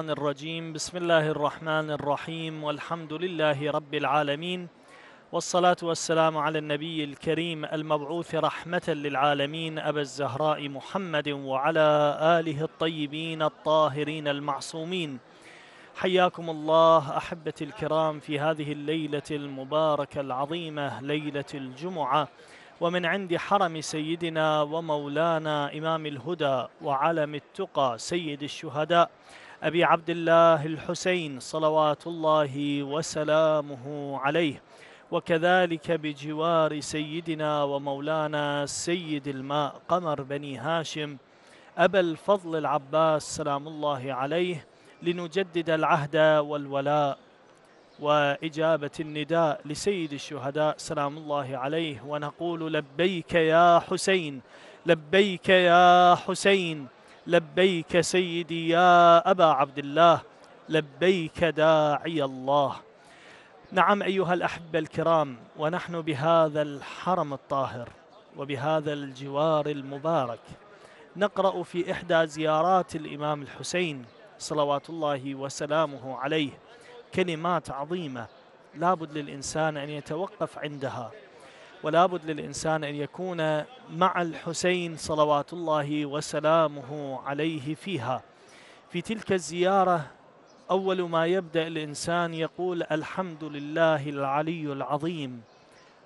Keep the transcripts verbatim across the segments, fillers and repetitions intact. الرجيم. بسم الله الرحمن الرحيم، والحمد لله رب العالمين، والصلاة والسلام على النبي الكريم المبعوث رحمة للعالمين أبا الزهراء محمد وعلى آله الطيبين الطاهرين المعصومين. حياكم الله أحبتي الكرام في هذه الليلة المباركة العظيمة، ليلة الجمعة، ومن عند حرم سيدنا ومولانا إمام الهدى وعلم التقى سيد الشهداء أبي عبد الله الحسين صلوات الله وسلامه عليه، وكذلك بجوار سيدنا ومولانا سيد الماء قمر بني هاشم أبا الفضل العباس سلام الله عليه، لنجدد العهد والولاء وإجابة النداء لسيد الشهداء سلام الله عليه، ونقول لبيك يا حسين، لبيك يا حسين، لبيك سيدي يا أبا عبد الله، لبيك داعي الله. نعم أيها الأحبة الكرام، ونحن بهذا الحرم الطاهر وبهذا الجوار المبارك نقرأ في إحدى زيارات الإمام الحسين صلوات الله وسلامه عليه كلمات عظيمة لابد للإنسان أن يتوقف عندها، ولابد للإنسان أن يكون مع الحسين صلوات الله وسلامه عليه فيها. في تلك الزيارة أول ما يبدأ الإنسان يقول الحمد لله العلي العظيم،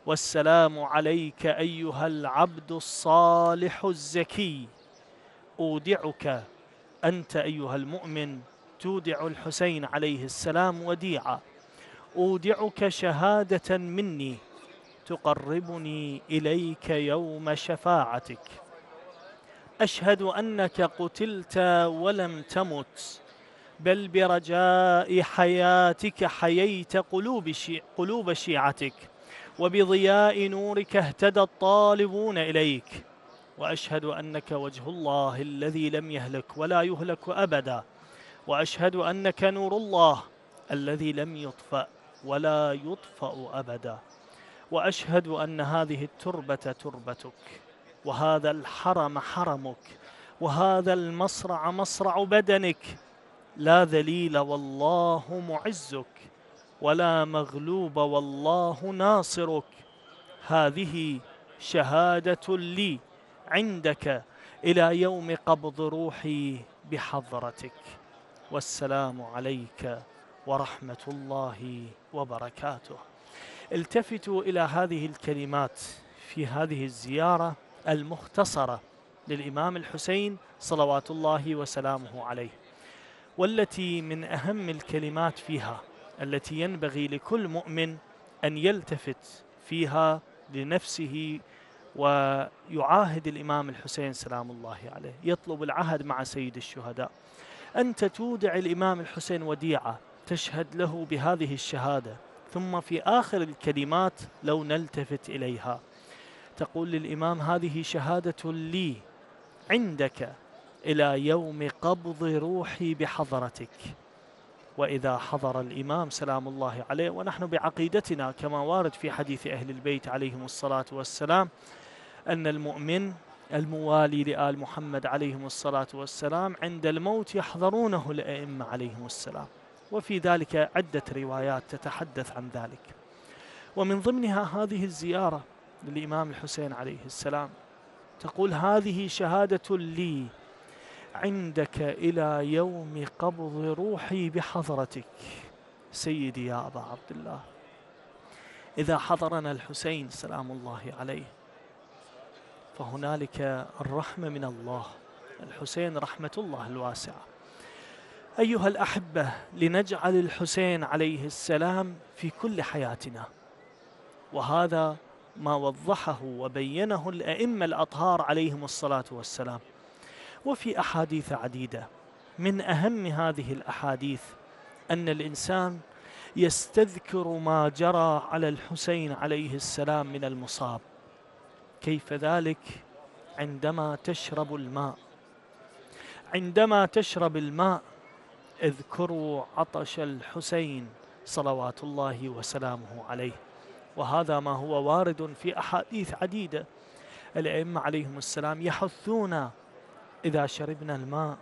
والسلام عليك أيها العبد الصالح الزكي، أودعك أنت أيها المؤمن، تودع الحسين عليه السلام وديعة، أودعك شهادة مني تقربني إليك يوم شفاعتك، أشهد أنك قتلت ولم تمت، بل برجاء حياتك حييت قلوب شي قلوب شيعتك، وبضياء نورك اهتدى الطالبون إليك، وأشهد أنك وجه الله الذي لم يهلك ولا يهلك أبدا، وأشهد أنك نور الله الذي لم يطفأ ولا يطفأ أبدا، وأشهد أن هذه التربة تربتك، وهذا الحرم حرمك، وهذا المصرع مصرع بدنك، لا ذليل والله معزك، ولا مغلوب والله ناصرك، هذه شهادة لي عندك إلى يوم قبض روحي بحضرتك، والسلام عليك ورحمة الله وبركاته. التفتوا إلى هذه الكلمات في هذه الزيارة المختصرة للإمام الحسين صلوات الله وسلامه عليه، والتي من أهم الكلمات فيها التي ينبغي لكل مؤمن أن يلتفت فيها لنفسه ويعاهد الإمام الحسين سلام الله عليه، يطلب العهد مع سيد الشهداء. أنت تودع الإمام الحسين وديعة تشهد له بهذه الشهادة، ثم في آخر الكلمات لو نلتفت إليها تقول للإمام هذه شهادة لي عندك إلى يوم قبض روحي بحضرتك. وإذا حضر الإمام سلام الله عليه، ونحن بعقيدتنا كما وارد في حديث أهل البيت عليهم الصلاة والسلام أن المؤمن الموالي لآل محمد عليهم الصلاة والسلام عند الموت يحضرونه الأئمة عليهم السلام، وفي ذلك عدة روايات تتحدث عن ذلك، ومن ضمنها هذه الزيارة للإمام الحسين عليه السلام. تقول هذه شهادة لي عندك إلى يوم قبض روحي بحضرتك سيدي يا أبا عبد الله. إذا حضرنا الحسين سلام الله عليه فهنالك الرحمة من الله، الحسين رحمة الله الواسعة. أيها الأحبة، لنجعل الحسين عليه السلام في كل حياتنا، وهذا ما وضحه وبينه الأئمة الأطهار عليهم الصلاة والسلام، وفي أحاديث عديدة. من أهم هذه الأحاديث أن الإنسان يستذكر ما جرى على الحسين عليه السلام من المصاب. كيف ذلك؟ عندما تشرب الماء، عندما تشرب الماء اذكروا عطش الحسين صلوات الله وسلامه عليه، وهذا ما هو وارد في أحاديث عديدة. الأئمة عليهم السلام يحثونا إذا شربنا الماء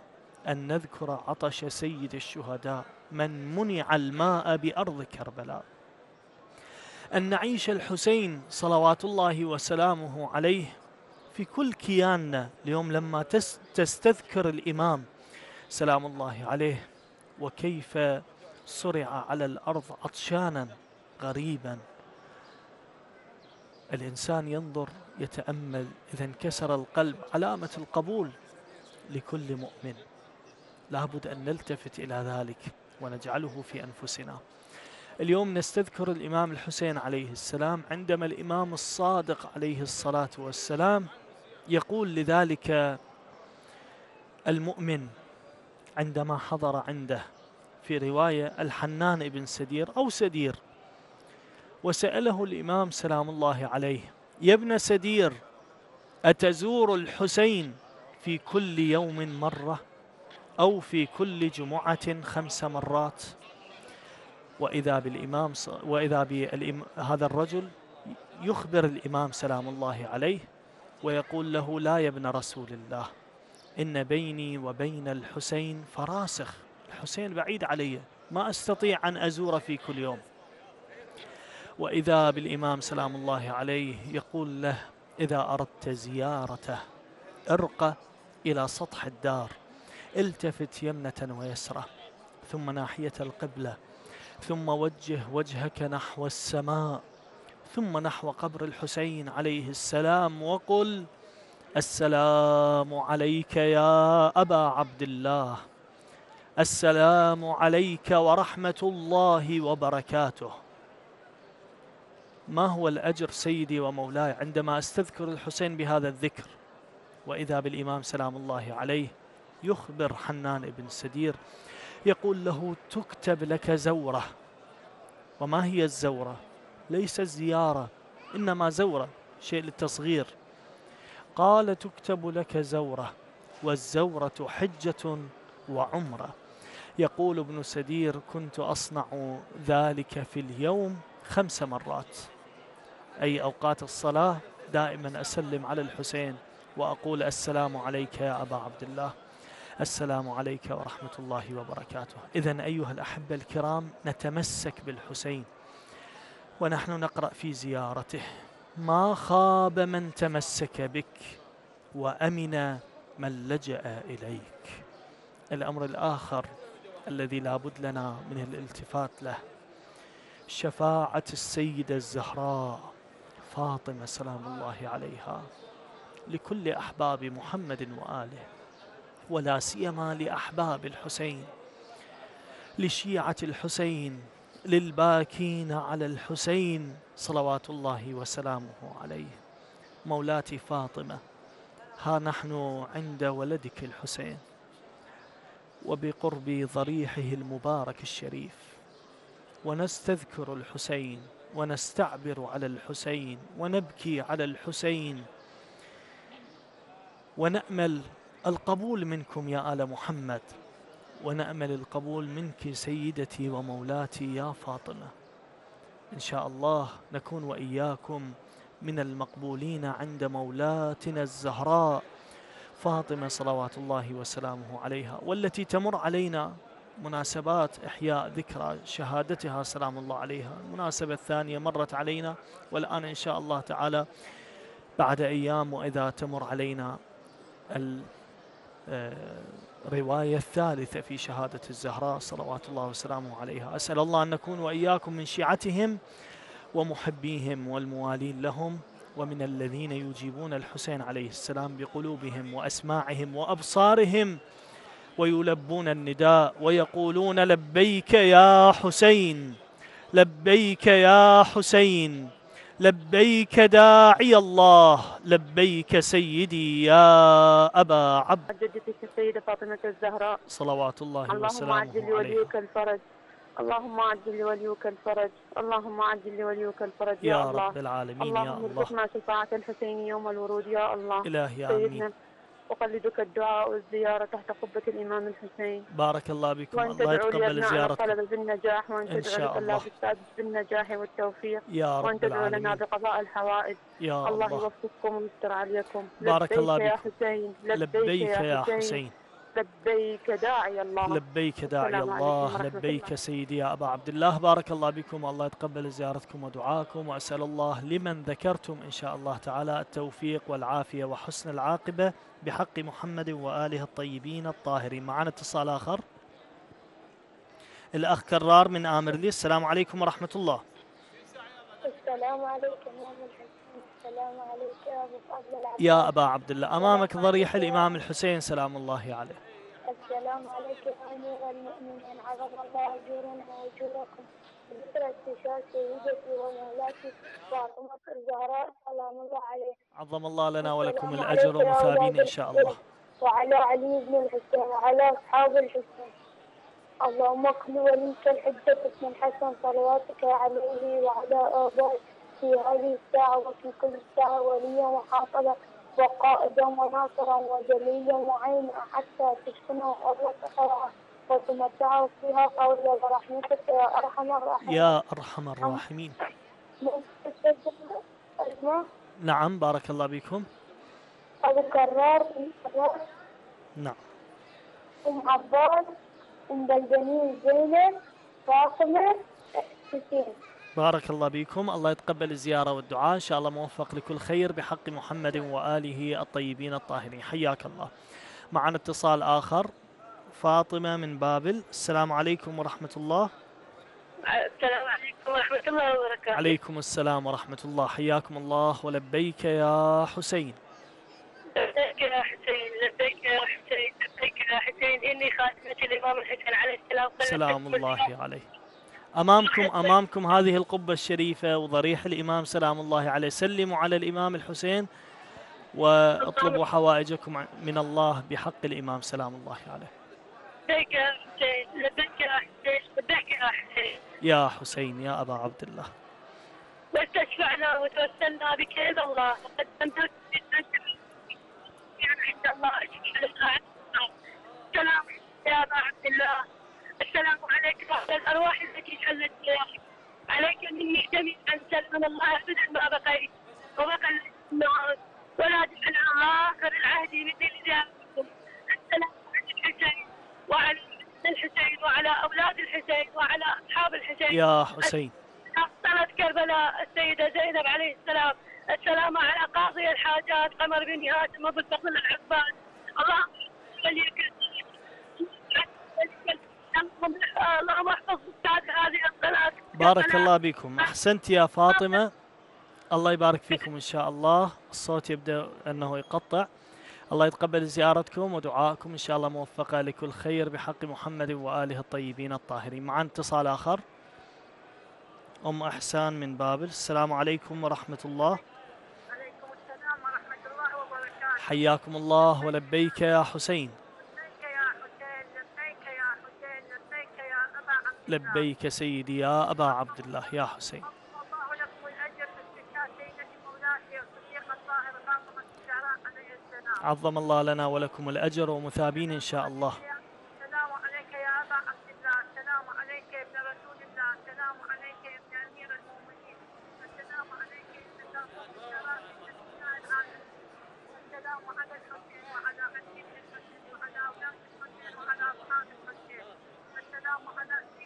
أن نذكر عطش سيد الشهداء من منع الماء بأرض كربلاء، أن نعيش الحسين صلوات الله وسلامه عليه في كل كياننا. اليوم لما تستذكر الإمام سلام الله عليه وكيف صرع على الأرض عطشانا غريبا، الإنسان ينظر يتأمل، إذا انكسر القلب، علامة القبول لكل مؤمن. لابد أن نلتفت إلى ذلك ونجعله في أنفسنا. اليوم نستذكر الإمام الحسين عليه السلام عندما الإمام الصادق عليه الصلاة والسلام يقول لذلك المؤمن عندما حضر عنده، في رواية الحنان بن سدير أو سدير، وسأله الإمام سلام الله عليه: يا ابن سدير، أتزور الحسين في كل يوم مرة أو في كل جمعة خمس مرات؟ وإذا بالإمام وإذا بالإم هذا الرجل يخبر الإمام سلام الله عليه ويقول له: لا يا ابن رسول الله، إن بيني وبين الحسين فراسخ، الحسين بعيد علي، ما أستطيع أن أزوره في كل يوم. وإذا بالإمام سلام الله عليه يقول له: إذا أردت زيارته ارقى إلى سطح الدار، التفت يمنة ويسرة ثم ناحية القبلة، ثم وجه وجهك نحو السماء، ثم نحو قبر الحسين عليه السلام، وقل: السلام عليك يا أبا عبد الله، السلام عليك ورحمة الله وبركاته. ما هو الأجر سيدي ومولاي عندما أستذكر الحسين بهذا الذكر؟ وإذا بالإمام سلام الله عليه يخبر حنان بن سدير يقول له: تكتب لك زورة. وما هي الزورة؟ ليس الزيارة، إنما زورة شيء للتصغير. قال: تكتب لك زورة، والزورة حجة وعمرة. يقول ابن سدير: كنت أصنع ذلك في اليوم خمس مرات، أي أوقات الصلاة دائما أسلم على الحسين وأقول: السلام عليك يا أبا عبد الله، السلام عليك ورحمة الله وبركاته. إذن أيها الأحبة الكرام، نتمسك بالحسين ونحن نقرأ في زيارته: ما خاب من تمسك بك، وأمن من لجأ إليك. الأمر الآخر الذي لا بد لنا من الالتفات له شفاعة السيدة الزهراء فاطمة سلام الله عليها لكل أحباب محمد وآله، ولا سيما لأحباب الحسين، لشيعة الحسين، للباكين على الحسين صلوات الله وسلامه عليه. مولاتي فاطمة، ها نحن عند ولدك الحسين وبقرب ضريحه المبارك الشريف، ونستذكر الحسين ونستعبر على الحسين ونبكي على الحسين، ونأمل القبول منكم يا آل محمد، ونأمل القبول منك سيدتي ومولاتي يا فاطمة. إن شاء الله نكون وإياكم من المقبولين عند مولاتنا الزهراء فاطمة صلوات الله وسلامه عليها، والتي تمر علينا مناسبات إحياء ذكرى شهادتها سلام الله عليها. المناسبة الثانية مرت علينا، والآن إن شاء الله تعالى بعد أيام وإذا تمر علينا الرواية الثالثة في شهادة الزهراء صلوات الله وسلامه عليها. أسأل الله أن نكون وإياكم من شيعتهم ومحبيهم والموالين لهم، ومن الذين يجيبون الحسين عليه السلام بقلوبهم وأسماعهم وأبصارهم، ويلبون النداء ويقولون: لبيك يا حسين، لبيك يا حسين، لبيك داعي الله، لبيك سيدي يا أبا عبد الله. جدتك السيدة فاطمة الزهراء صلوات الله وسلامه عليها، اللهم عجل لوليك الفرج، اللهم عجل لوليك الفرج، اللهم عجل لوليك الفرج يا, يا الله رب العالمين. يا الله، ارزقنا شفاعة الحسين يوم الورود يا الله. إلهي آمين. أقلدك الدعاء والزيارة تحت قبة الإمام الحسين. بارك الله بكم، الله يتقبل زيارتكم. وأن تدعو لنا بالنجاح، وأن تدعو لنا بالنجاح والتوفيق يا رب، وأن تدعو لنا بقضاء الحوائج يا الله. الله يوفقكم ويستر عليكم. بارك الله بكم. لبيك يا حسين، لبيك يا حسين، لبيك داعي الله، لبيك داعي الله، لبيك سيدي يا أبا عبد الله. بارك الله بكم، الله يتقبل زيارتكم ودعاكم، وأسأل الله لمن ذكرتم إن شاء الله تعالى التوفيق والعافية وحسن العاقبة بحق محمد وآله الطيبين الطاهرين. معنا اتصال آخر، الأخ كرار من آمرلي. السلام عليكم ورحمة الله. السلام عليكم السلام عليك يا أبو عبد الله. يا أبا عبد الله، أمامك ضريح الإمام الحسين سلام الله عليه. السلام عليك يا أمير المؤمنين، عظم الله أجورنا وأجوركم بذكرى استشهاد سيدتي ومولاتي فاطمة الزهراء سلام الله عليها. عظم الله لنا ولكم الأجر ومثابين إن شاء الله. وعلى علي بن الحسين وعلى أصحاب الحسين. اللهم كن وليك الحجة من حسن صلواتك عليه وعلى آبائه في هذه الساعة وفي كل ساعة، وليا وحافظا وقائدا وناصرا وجليا وعينا، حتى تشكنه أرض خيرا وتمتعه فيها قولا برحمتك يا أرحم الراحمين. يا أرحم الراحمين. نعم بارك الله بكم. أبو كرار نعم. أم عباس، أم بلدنين، زينب، فاطمة، حسين. بارك الله بكم، الله يتقبل الزيارة والدعاء، إن شاء الله موفق لكل خير بحق محمد وآله الطيبين الطاهرين، حياك الله. معنا اتصال آخر، فاطمة من بابل. السلام عليكم ورحمة الله. السلام عليكم ورحمة الله وبركاته. عليكم السلام ورحمة الله، حياكم الله ولبيك يا حسين. لبيك يا حسين، لبيك يا حسين، لبيك يا حسين، إني خاتمة الإمام الحسين عليه السلام سلام الله عليه. أمامكم أمامكم هذه القبة الشريفة وضريح الإمام سلام الله عليه، سلموا على الإمام الحسين واطلبوا حوائجكم من الله بحق الإمام سلام الله عليه. لبيك يا حسين، لبيك يا حسين، لبيك يا حسين. يا حسين يا أبا عبد الله. واستشفعنا وتوسلنا بك إلى الله، وقدمناك عند الله أشفع سلام يا أبا عبد الله. السلام عليك بعد الأرواح التي حلت جراحك، عليك مني جميعا سلام الله أبدا ما بقيت وبقى النعود، ولا تفعل آخر العهد مثل زيارتكم. السلام على الحسين وعلى الحسين وعلى أولاد الحسين وعلى أصحاب الحسين. يا حسين. أبطلت كربلاء السيدة زينب عليه السلام، السلام على قاضي الحاجات قمر بن هاشم أبو الفضل العباس، الله يخليك. اللهم احفظ هذه القناة. بارك الله بكم، أحسنت يا فاطمة، الله يبارك فيكم إن شاء الله. الصوت يبدأ أنه يقطع، الله يتقبل زيارتكم ودعائكم إن شاء الله موفقة لكل خير بحق محمد وآله الطيبين الطاهرين. معنا اتصال آخر، أم أحسان من بابل. السلام عليكم ورحمة الله. عليكم السلام ورحمة الله وبركاته. حياكم الله ولبيك يا حسين. لبيك سيدي يا أبا عبد الله يا حسين. عظم الله لنا ولكم الأجر ومثابين إن شاء الله. السلام عليك يا أبا عبد الله، السلام عليك يا ابن رسول الله، السلام عليك يا ابن أمير المؤمنين، السلام عليك يا ابن الشرف السنة العالم، السلام على الحسين وعلى علي بن الحسين وعلى أولاد الحسين وعلى أصحاب الحسين، السلام على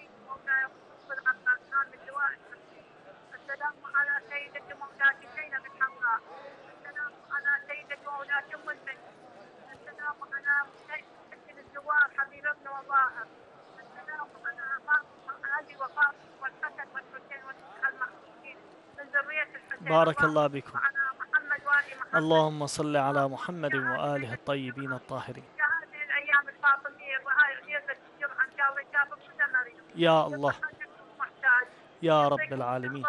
السلام على سيدة مولاة زينب الحمراء، السلام على سيدة مولاة أم المؤمنين، السلام على سيدة الزوار حبيب ابن وظاهر، السلام على علي وفاطمة والحسن والحسين والمحسوسين من ذرية الحسين. بارك الله بكم. وعلى محمد وآل محمد. اللهم صل على محمد وآله الطيبين الطاهرين. هذه الأيام الفاطمية وهاي ليلة الجمعة إن شاء الله جابوا يا الله. يا رب العالمين.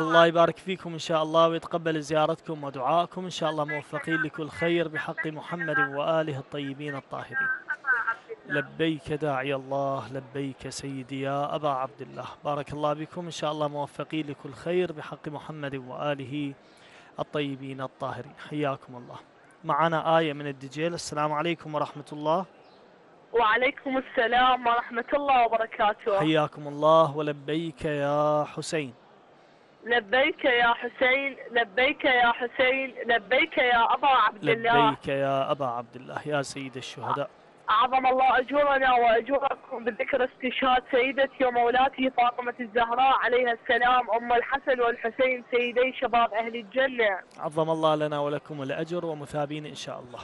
الله يبارك فيكم إن شاء الله ويتقبل زيارتكم ودعائكم إن شاء الله موفقين لكل خير بحق محمد وآله الطيبين الطاهرين. لبيك داعي الله، لبيك سيدي يا أبا عبد الله. بارك الله بكم إن شاء الله موفقين لكل خير بحق محمد وآله الطيبين الطاهرين، حياكم الله. معنا آية من الدجيل. السلام عليكم ورحمة الله. وعليكم السلام ورحمة الله وبركاته. حياكم الله ولبيك يا حسين. لبيك يا حسين لبيك يا حسين لبيك يا أبا عبد الله لبيك يا أبا عبد الله يا سيد الشهداء. أعظم الله أجورنا وأجوركم بالذكر استشهاد سيدتي ومولاتي فاطمة الزهراء عليها السلام أم الحسن والحسين سيدي شباب أهل الجنة. عظم الله لنا ولكم الأجر ومثابين إن شاء الله.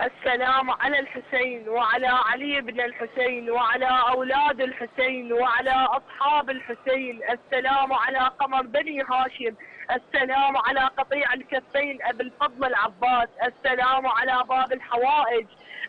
السلام على الحسين وعلى علي بن الحسين وعلى أولاد الحسين وعلى أصحاب الحسين. السلام على قمر بني هاشم. السلام على قطيع الكفين أبي الفضل العباس. السلام على باب الحوائج.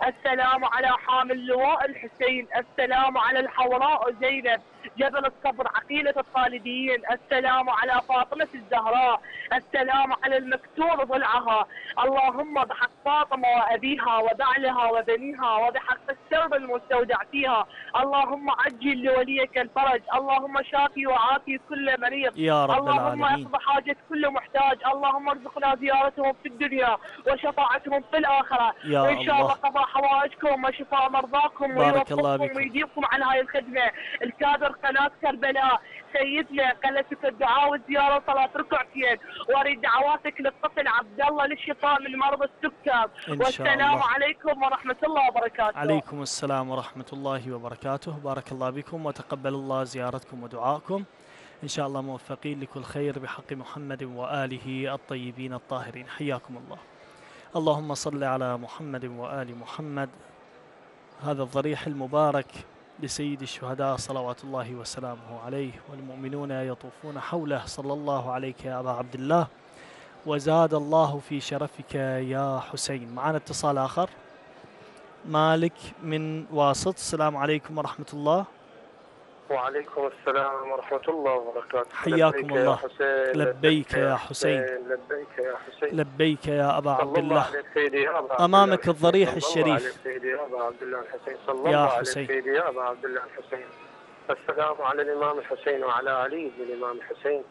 السلام على حامل لواء الحسين. السلام على الحوراء زينب جبل الصبر عقيلة الخالديين. السلام على فاطمة الزهراء. السلام على المكسور ضلعها. اللهم بحق فاطمة وأبيها وبعلها وبنيها وبحق السرب المستودع فيها. اللهم عجل لوليك الفرج. اللهم شافي وعافي كل مريض يا رب العالمين. اللهم اقض حاجة كل محتاج. اللهم ارزقنا زيارتهم في الدنيا وشفاعتهم في الآخرة يا وإن شاء الله قضاء حوائجكم وشفاء مرضاكم ويوفقكم ويجيبكم عن هاي الخدمة. الكادر قناة كربلاء سيدنا قلتك الدعاء والزيارة وصلاة ركعتين. واريد دعواتك للطفل عبد الله للشفاء من مرض السكر. والسلام عليكم ورحمة الله وبركاته. عليكم السلام ورحمة الله وبركاته. بارك الله بكم وتقبل الله زيارتكم ودعائكم إن شاء الله موفقين لكل خير بحق محمد وآله الطيبين الطاهرين. حياكم الله. اللهم صل على محمد وآل محمد. هذا الضريح المبارك لسيد الشهداء صلوات الله وسلامه عليه والمؤمنون يطوفون حوله. صلى الله عليك يا أبا عبد الله وزاد الله في شرفك يا حسين. معنا اتصال آخر. مالك من واسط. السلام عليكم ورحمة الله. وعليكم السلام ورحمة الله وبركاته. حياكم الله. لبيك يا حسين لبيك يا حسين لبيك يا أبا عبد الله. أمامك الضريح الشريف يا أبا عبد الله الحسين. صلى الله عليه سيدي يا أبا عبد الله الحسين. السلام على الإمام الحسين وعلى علي بن الإمام الحسين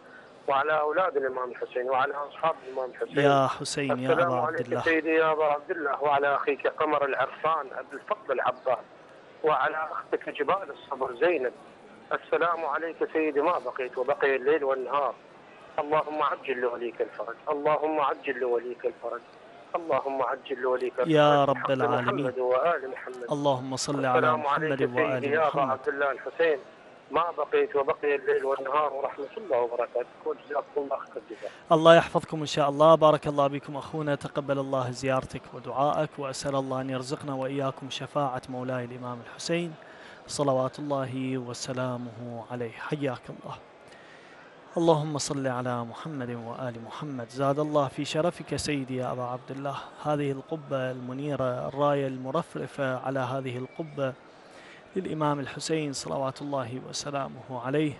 وعلى أولاد الإمام الحسين وعلى أصحاب الإمام الحسين يا حسين يا أبا عبد الله. السلام عليك سيدي يا أبا عبد الله وعلى أخيك قمر العرفان أبي الفضل العباس وعلى أختك جبال الصبر زينب. السلام عليك سيدي ما بقيت وبقي الليل والنهار. اللهم عجل لوليك الفرج. اللهم عجل لوليك الفرج. اللهم عجل لوليك الفرج يا رب العالمين. محمد وآل محمد. اللهم صل على محمد وآل محمد. سيدي يا أبا عبد الله الحسين ما بقيت وبقي الليل والنهار ورحمة الله وبركاته. وجزاكم الله خير الجزاء. الله يحفظكم إن شاء الله. بارك الله بكم أخونا. تقبل الله زيارتك ودعائك وأسأل الله أن يرزقنا وإياكم شفاعة مولاي الإمام الحسين صلوات الله وسلامه عليه. حياك الله. اللهم صل على محمد وآل محمد. زاد الله في شرفك سيدي يا أبا عبد الله. هذه القبة المنيرة الراية المرفرفة على هذه القبة للإمام الحسين صلوات الله وسلامه عليه.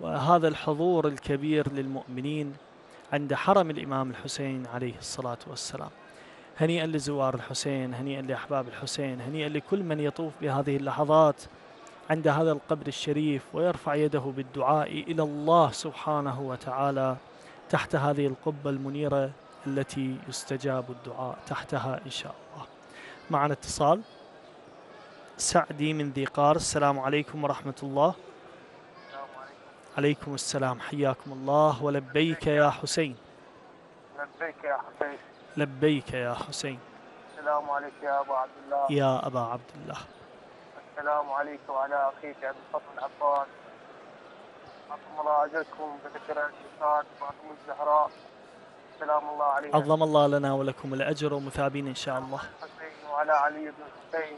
وهذا الحضور الكبير للمؤمنين عند حرم الإمام الحسين عليه الصلاة والسلام. هنيئا لزوار الحسين، هنيئا لأحباب الحسين، هنيئا لكل من يطوف بهذه اللحظات عند هذا القبر الشريف ويرفع يده بالدعاء إلى الله سبحانه وتعالى تحت هذه القبة المنيرة التي يستجاب الدعاء تحتها إن شاء الله. معنا اتصال. سعدي من ذي قار. السلام عليكم ورحمة الله. السلام عليكم. عليكم السلام. حياكم الله. ولبيك يا حسين لبيك يا حسين لبيك يا حسين. السلام عليك يا أبا عبد الله يا أبا عبد الله. السلام عليك وعلى أخيك أبي الفضل العباس. عظم الله أجركم بذكر الشهداء فاطمة الزهراء. سلام الله عليكم. عظم الله لنا ولكم الأجر ومثابين إن شاء الله. وعلى علي بن الحسين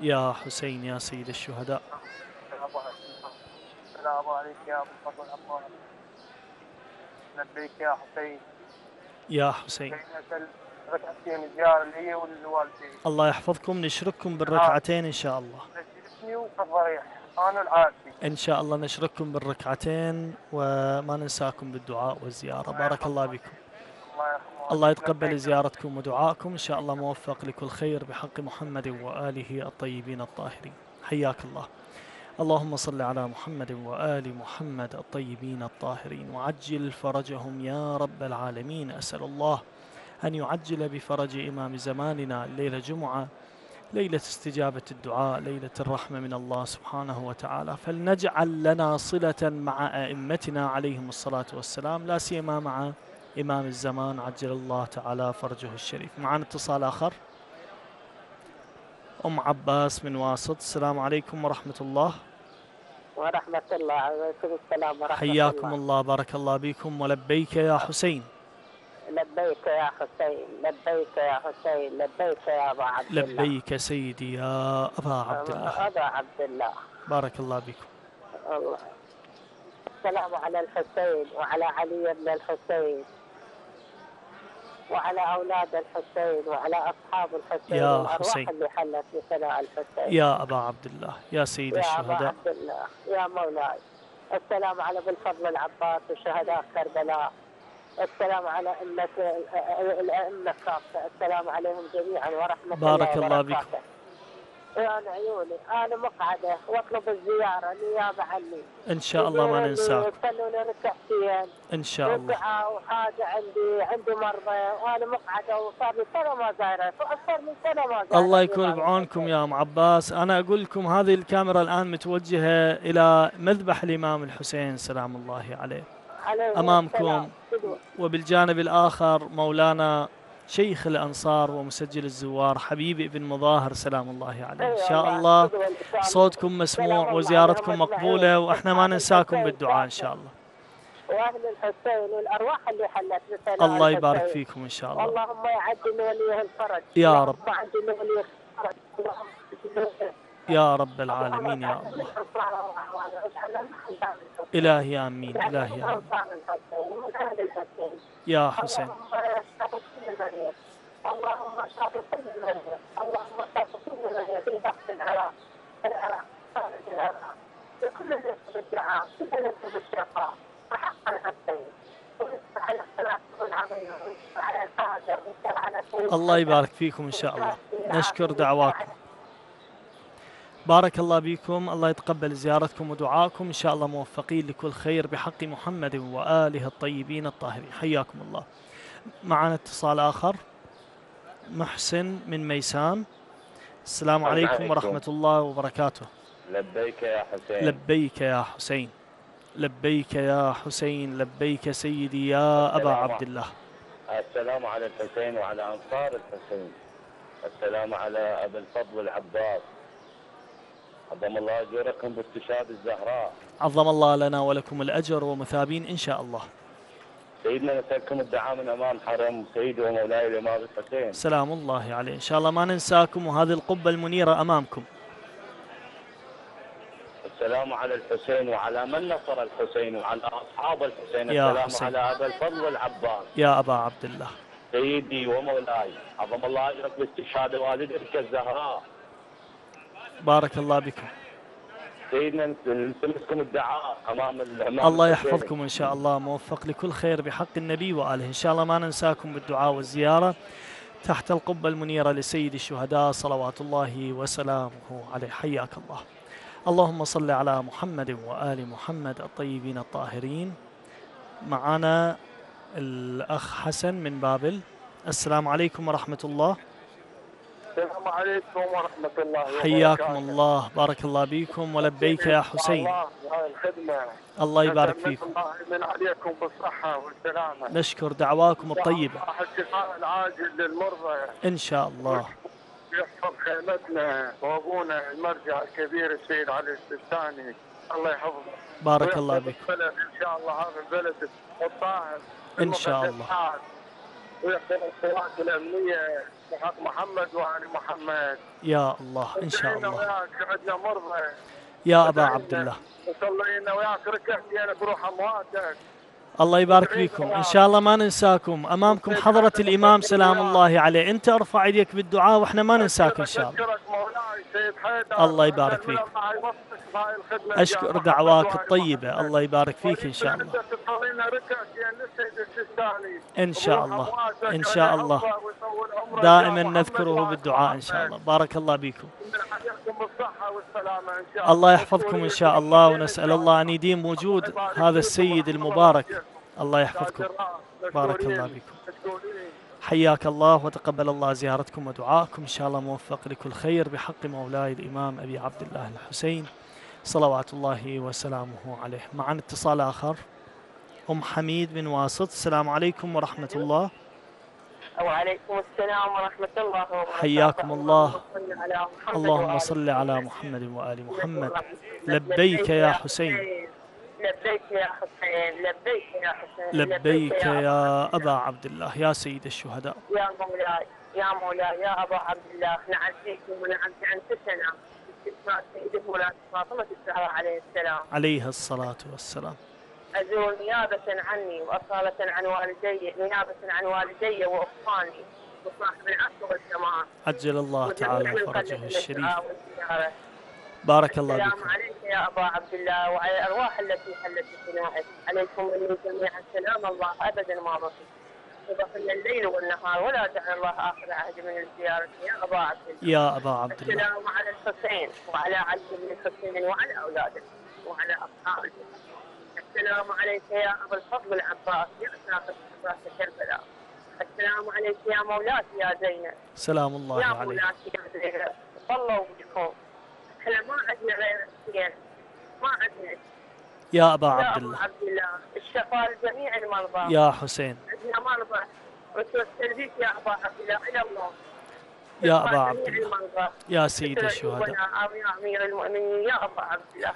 يا حسين يا سيد الشهداء. السلام عليك يا أبي الفضل العباس. لبيك يا حسين يا حسين. ركعتين الزيارة لي ولوالدي. الله يحفظكم. نشرككم بالركعتين إن شاء الله. اسمي والضريح أنا العازي. إن شاء الله نشرككم بالركعتين وما ننساكم بالدعاء والزيارة. بارك الله بكم. الله يتقبل زيارتكم ودعائكم إن شاء الله موفق لكل خير بحق محمد وآله الطيبين الطاهرين. حياك الله. اللهم صل على محمد وآل محمد الطيبين الطاهرين وعجل فرجهم يا رب العالمين. أسأل الله أن يعجل بفرج إمام زماننا الليلة جمعة ليلة استجابة الدعاء، ليلة الرحمة من الله سبحانه وتعالى، فلنجعل لنا صلة مع أئمتنا عليهم الصلاة والسلام، لا سيما مع إمام الزمان عجل الله تعالى فرجه الشريف. معنا اتصال آخر. أم عباس من واسط، السلام عليكم ورحمة الله. ورحمة الله، عليكم السلام ورحمة الله. حياكم الله، بارك الله بكم. ولبيك يا حسين، لبيك يا حسين، لبيك يا حسين، لبيك يا أبا عبد الله، لبيك سيدي يا أبا عبد الله، أبا عبد الله، بارك الله بكم. الله. السلام على الحسين وعلى علي بن الحسين وعلى أولاد الحسين وعلى أصحاب الحسين والأرواح اللي حلت بثناء الحسين. يا أبا عبد الله، يا سيد الشهداء، يا أبا عبد الله، يا مولاي. السلام على بالفضل العباس وشهداء كربلاء. السلام على أمة الأئمة كافة، السلام عليهم جميعا ورحمة الله وبركاته. بارك الله بكم. يا أنا عيوني، أنا مقعدة وأطلب الزيارة نيابة عني. إن شاء الله ما ننساك. يصلوا لي ركعتين. إن شاء الله. ركعة وحاجة عندي، عندي مرضى وأنا مقعدة وصار لي سنة ما زايرة، وأكثر من سنة ما زايرة. الله يكون بعونكم يا أم عباس. أنا أقول لكم هذه الكاميرا الآن متوجهة إلى مذبح الإمام الحسين سلام الله عليه. أمامكم، وبالجانب الآخر مولانا شيخ الأنصار ومسجل الزوار حبيبي ابن مظاهر سلام الله عليه. إن شاء الله صوتكم مسموع وزيارتكم مقبولة، وإحنا ما ننساكم بالدعاء إن شاء الله. وأهل الحسين والأرواح اللي حلت بثناء الله يبارك فيكم إن شاء الله. اللهم يعد من وليه الفرج يا رب، يا رب العالمين يا الله. إلهي آمين، إلهي آمين. يا حسين، الله يبارك فيكم إن شاء الله. نشكر دعواكم، بارك الله بكم. الله يتقبل زيارتكم ودعاءكم إن شاء الله، موفقين لكل خير بحق محمد وآله الطيبين الطاهرين. حياكم الله. معنا اتصال آخر، محسن من ميسان، السلام عليكم, عليكم ورحمة الله وبركاته. لبيك يا حسين، لبيك يا حسين، لبيك يا حسين، لبيك سيدي يا أبا عبد الله. السلام على الحسين وعلى أنصار الحسين. السلام على أبي الفضل العباس، عظم الله أجركم باستشهاد الزهراء. عظم الله لنا ولكم الأجر ومثابين إن شاء الله. سيدنا نسألكم الدعاء من أمام حرم سيدي ومولاي الإمام الحسين سلام الله عليه. إن شاء الله ما ننساكم، وهذه القبة المنيرة أمامكم. السلام على الحسين وعلى من نصر الحسين وعلى أصحاب الحسين. السلام حسين. على أبا الفضل العباس يا أبا عبد الله سيدي ومولاي، عظم الله أجرك باستشهاد والدتك الزهراء. بارك الله بكم. سيدنا نسلمكم الدعاء امام الامام. الله يحفظكم ان شاء الله، موفق لكل خير بحق النبي واله. ان شاء الله ما ننساكم بالدعاء والزياره تحت القبه المنيره لسيد الشهداء صلوات الله وسلامه عليه. حياك الله. اللهم صل على محمد وال محمد الطيبين الطاهرين. معنا الاخ حسن من بابل، السلام عليكم ورحمه الله. السلام عليكم ورحمة الله وبركاته. حياكم الله، بارك الله بكم. ولبيك يا حسين. الله يبارك فيكم. الله يمن عليكم بالصحة والسلامة. نشكر دعواكم الطيبة. الشفاء العاجل للمرضى إن شاء الله. يحفظ خيمتنا وأبونا المرجع الكبير السيد علي السيستاني، الله يحفظه. بارك الله بكم. إن شاء الله هذا البلد الطاهر إن شاء الله. ويحفظ الصلاة الأمنية حق محمد وعلى محمد يا الله ان شاء الله. قعدنا مرضى يا ابا عبد الله، صلينا وياك ركعتي انا بروح امواتك. الله يبارك فيكم ان شاء الله ما ننساكم. امامكم حضره الامام سلام الله عليه. انت ارفع يديك بالدعاء واحنا ما ننساك ان شاء الله. الله يبارك فيك. اشكر دعواك الطيبه، الله يبارك فيك ان شاء الله. ان شاء الله ان شاء الله دائما نذكره بالدعاء ان شاء الله. بارك الله بكم. الله يحفظكم ان شاء الله، ونسال الله ان يديم وجود هذا السيد المبارك. الله يحفظكم، بارك الله بكم. حياك الله وتقبل الله زيارتكم ودعائكم، إن شاء الله موفق لكل خير بحق مولاي الإمام أبي عبد الله الحسين صلوات الله وسلامه عليه. معنا اتصال آخر، أم حميد من واسط. السلام عليكم ورحمة الله. وعليكم السلام ورحمة الله وبركاته. حياكم الله. اللهم صل على محمد وآل محمد. لبيك يا حسين، لبيك يا حسين، لبيك يا حسين، لبيك يا أبا عبد الله، يا سيد الشهداء. يا مولاي، يا مولاي، يا أبا عبد الله، نعزيك ونعزي عن سنة استسماء سيدة مولانا فاطمة الزهراء عليه السلام، عليها الصلاة والسلام. أزول نيابة عني وأصالة عن والدي، نيابة عن والدي وأخواني وصاحب العصر والجماعة، عجل الله تعالى فرجه الشريف. بارك الله بكم. السلام عليك يا أبا عبد الله وعلى الأرواح التي حلت بفنائك، عليكم من جميع سلام الله أبدا ما بقي، وبقي الليل والنهار ولا دع الله آخر عهد من الزيارة يا أبا عبد الله. يا أبا عبد الله. السلام على الحسين وعلى علي بن الحسين وعلى أولاده وعلى أصحابه. السلام عليك يا أبا الفضل العباس يا ساقط عباس كربلاء. السلام عليك يا مولاتي يا زينب. سلام الله عليك. يا مولاتي يا زينب، والله بكم. احنا ما عندنا غير حسين، ما عندنا. يا أبا عبد الله. يا أبا عبد الله، الشفاء لجميع المرضى. يا حسين. عندنا مرضى، وتوسل بك يا أبا عبد الله إلى الله. يا أبا عبد الله، يا سيد الشهداء، يا أمير المؤمنين، يا أبا عبد الله.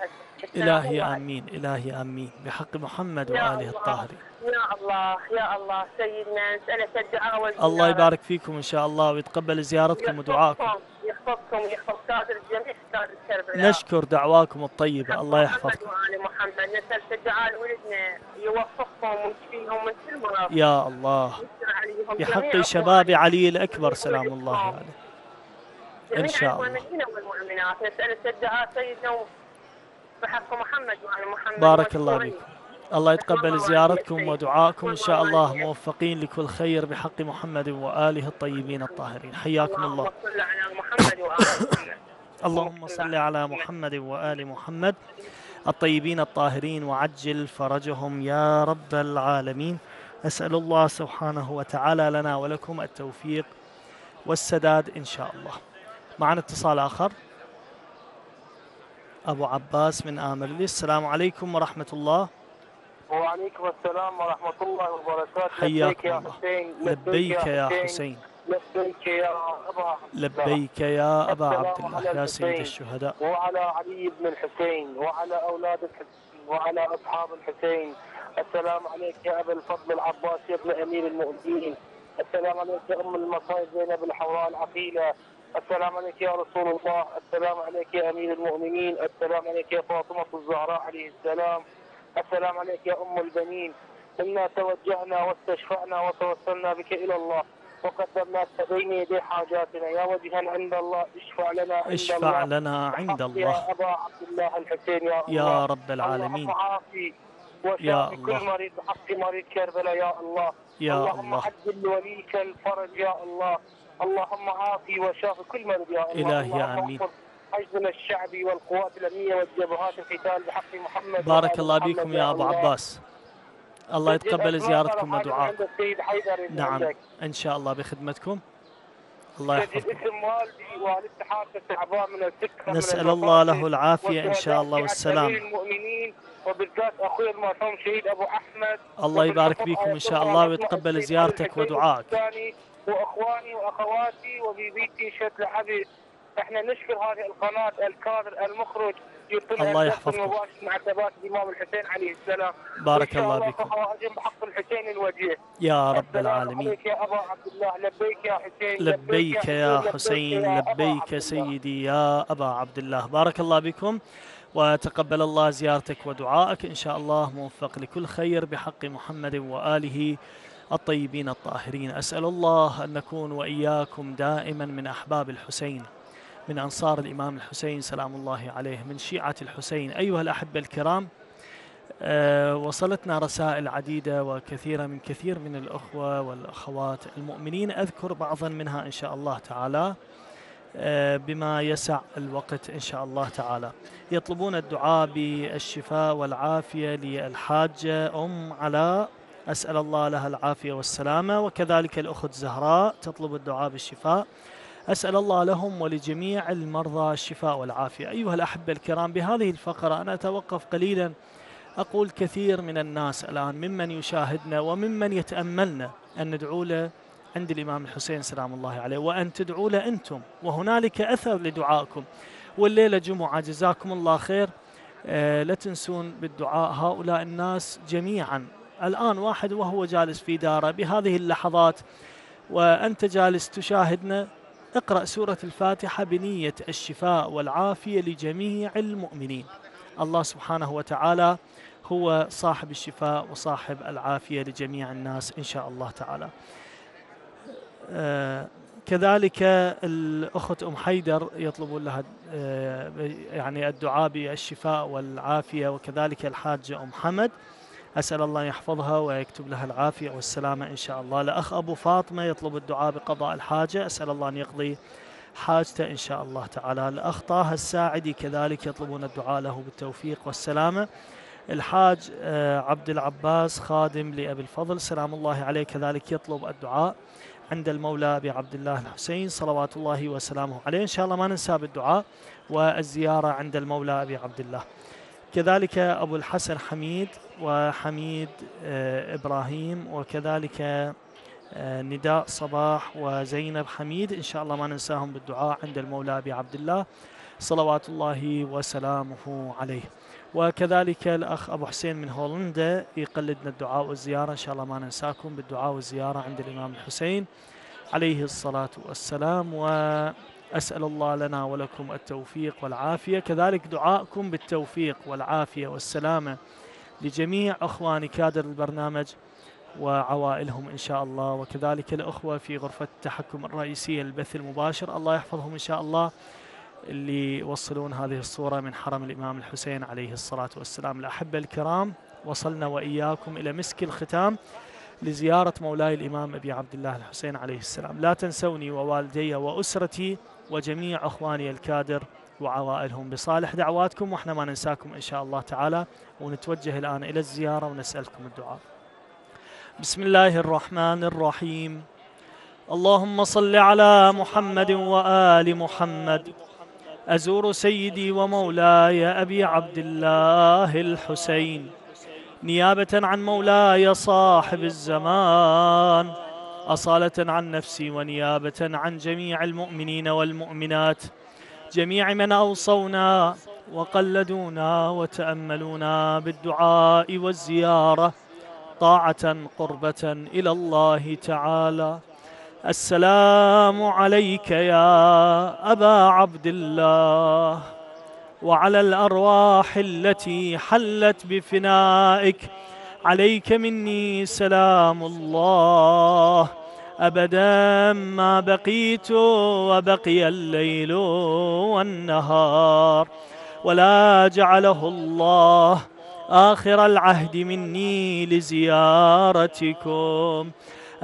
إلهي آمين، إلهي آمين بحق محمد وآله الطاهرين. يا الله، يا الله سيدنا، نسألك الدعاء والزيارة. الله يبارك فيكم إن شاء الله ويتقبل زيارتكم ودعاكم. يحفظكم، يحفظ كادر الجميع، كادر كربلاء. نشكر دعواكم الطيبة، الله يحفظكم. محمد وآل محمد، نسألك الدعاء لولدنا، يوفقهم ويشفيهم من كل مرض. يا الله، بحق شباب علي الأكبر سلام الله عليه. إن شاء الله. المؤمنين والمؤمنات، نسألك الدعاء سيدنا بحق محمد وآل محمد. بارك الله فيكم. الله يتقبل زيارتكم ودعائكم إن شاء الله، موفقين لكل خير بحق محمد وآله الطيبين الطاهرين. حياكم الله. اللهم صل على محمد وآل محمد الطيبين الطاهرين وعجل فرجهم يا رب العالمين. أسأل الله سبحانه وتعالى لنا ولكم التوفيق والسداد إن شاء الله. معنا اتصال آخر، أبو عباس من آمرلي. السلام عليكم ورحمة الله. وعليكم السلام ورحمة الله وبركاته. حياك الله. لبيك يا حسين، لبيك يا أبا، لبيك يا أبا عبد الله، يا سيد الشهداء. وعلى علي بن الحسين وعلى أولاد الحسين وعلى أصحاب الحسين. السلام عليك يا أبا الفضل العباس يا ابن أمير المؤمنين. السلام عليك يا أم المصائب زينب الحوراء العقيلة. السلام عليك يا رسول الله. السلام عليك يا أمير المؤمنين. السلام عليك يا فاطمة الزهراء عليه السلام. السلام عليك يا أم البنين. إنا توجهنا واستشفعنا وتوسلنا بك إلى الله وقدمناك بين يدي حاجاتنا يا وجها عند الله، اشفع لنا عند الله، اشفع لنا عند الله يا أبا عبد الله الحسين. يا الله يا رب العالمين، يا الله كل مريض بحق مريض كربلاء يا الله، يا الله اللهم عجل وليك الفرج يا الله، اللهم عافي وشاف كل مريض يا الله. إلهي آمين. حزبنا الشعبي والقوات الأمنية والجبهات القتال بحق محمد. بارك الله بكم يا أبو عباس. الله يتقبل زيارتكم ودعاءكم. نعم إن شاء الله بخدمتكم. الله يحفظكم. نسأل الله له العافية إن شاء الله والسلام. وبالذات أخوي المعصوم شهيد أبو أحمد. الله يبارك بكم إن شاء الله ويتقبل زيارتك ودعائك. وأخواني وأخواتي وبيبيتي شتل حبيب. احنا نشكر هذه القناه، الكادر المخرج الله يحفظكم مباشر مع ثبات الامام الحسين عليه السلام. بارك الله بكم. بحق الحسين الوجيه يا رب العالمين. لبيك يا ابا عبد الله، لبيك يا حسين، لبيك يا حسين، لبيك سيدي يا ابا عبد الله. بارك الله بكم وتقبل الله زيارتك ودعائك ان شاء الله، موفق لكل خير بحق محمد واله الطيبين الطاهرين. اسال الله ان نكون واياكم دائما من احباب الحسين، من أنصار الإمام الحسين سلام الله عليه، من شيعة الحسين. أيها الأحبة الكرام، أه وصلتنا رسائل عديدة وكثيرة من كثير من الأخوة والأخوات المؤمنين. أذكر بعضا منها إن شاء الله تعالى أه بما يسع الوقت إن شاء الله تعالى. يطلبون الدعاء بالشفاء والعافية للحاجة أم علاء أسأل الله لها العافية والسلامة، وكذلك الأخت زهراء تطلب الدعاء بالشفاء، أسأل الله لهم ولجميع المرضى الشفاء والعافية. أيها الأحبة الكرام، بهذه الفقرة أنا أتوقف قليلا. أقول كثير من الناس الآن ممن يشاهدنا وممن يتأملنا أن ندعو له عند الإمام الحسين سلام الله عليه، وأن تدعو له أنتم، وهنالك أثر لدعائكم. والليلة جمعة، جزاكم الله خير، أه لا تنسون بالدعاء هؤلاء الناس جميعا. الآن واحد وهو جالس في داره بهذه اللحظات وأنت جالس تشاهدنا، اقرأ سورة الفاتحة بنية الشفاء والعافية لجميع المؤمنين. الله سبحانه وتعالى هو صاحب الشفاء وصاحب العافية لجميع الناس إن شاء الله تعالى. آه كذلك الأخت أم حيدر يطلبون لها آه يعني الدعاء بالشفاء والعافية، وكذلك الحاجة أم حمد، أسأل الله يحفظها ويكتب لها العافية والسلامة إن شاء الله. الأخ أبو فاطمة يطلب الدعاء بقضاء الحاجة، أسأل الله أن يقضي حاجته إن شاء الله تعالى. الأخ طه الساعدي كذلك يطلبون الدعاء له بالتوفيق والسلامة. الحاج عبد العباس خادم لأبي الفضل سلام الله عليه كذلك يطلب الدعاء عند المولى بعبد الله الحسين صلوات الله وسلامه عليه. إن شاء الله ما ننسى بالدعاء والزيارة عند المولى أبي عبد الله. كذلك أبو الحسن حميد وحميد إبراهيم، وكذلك نداء صباح وزينب حميد، إن شاء الله ما ننساهم بالدعاء عند المولى أبي عبد الله صلوات الله وسلامه عليه. وكذلك الأخ أبو حسين من هولندا يقلدنا الدعاء والزيارة، إن شاء الله ما ننساكم بالدعاء والزيارة عند الإمام الحسين عليه الصلاة والسلام. وأسأل الله لنا ولكم التوفيق والعافية، كذلك دعائكم بالتوفيق والعافية والسلامة لجميع أخواني كادر البرنامج وعوائلهم إن شاء الله. وكذلك الأخوة في غرفة التحكم الرئيسية للبث المباشر، الله يحفظهم إن شاء الله، اللي يوصلون هذه الصورة من حرم الإمام الحسين عليه الصلاة والسلام. الأحبة الكرام، وصلنا وإياكم إلى مسك الختام لزيارة مولاي الإمام أبي عبد الله الحسين عليه السلام. لا تنسوني ووالدي وأسرتي وجميع أخواني الكادر وعوائلهم بصالح دعواتكم، وإحنا ما ننساكم إن شاء الله تعالى. ونتوجه الآن إلى الزيارة ونسألكم الدعاء. بسم الله الرحمن الرحيم. اللهم صل على محمد وآل محمد. أزور سيدي ومولاي أبي عبد الله الحسين نيابة عن مولاي صاحب الزمان، أصالة عن نفسي ونيابة عن جميع المؤمنين والمؤمنات، جميع من أوصونا وقلدونا وتأملونا بالدعاء والزيارة طاعة قربة إلى الله تعالى. السلام عليك يا أبا عبد الله وعلى الأرواح التي حلت بفنائك، عليك مني سلام الله أبدا ما بقيت وبقي الليل والنهار، ولا جعله الله آخر العهد مني لزيارتكم.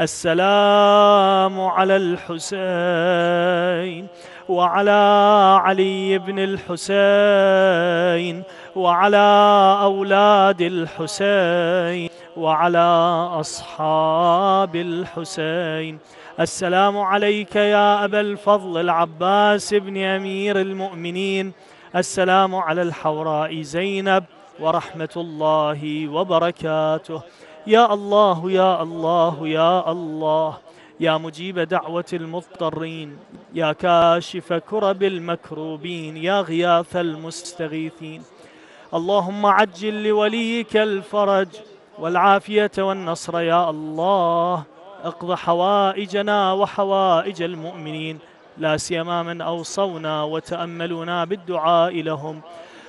السلام على الحسين وعلى علي بن الحسين وعلى أولاد الحسين وعلى أصحاب الحسين. السلام عليك يا أبا الفضل العباس بن أمير المؤمنين، السلام على الحوراء زينب ورحمة الله وبركاته. يا الله يا الله يا الله، يا مجيب دعوة المضطرين، يا كاشف كرب المكروبين، يا غياث المستغيثين، اللهم عجل لوليك الفرج والعافية والنصر. يا الله اقض حوائجنا وحوائج المؤمنين، لا سيما من أوصونا وتأملونا بالدعاء لهم،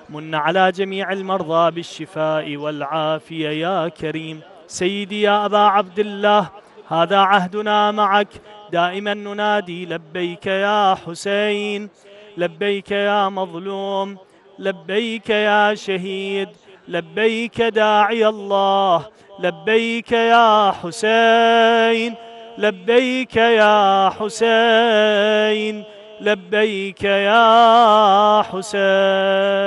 من على جميع المرضى بالشفاء والعافية يا كريم. سيدي يا أبا عبد الله، هذا عهدنا معك، دائما ننادي لبيك يا حسين، لبيك يا مظلوم، لبيك يا شهيد، لبيك داعي الله، لبيك يا حسين، لبيك يا حسين، لبيك يا حسين.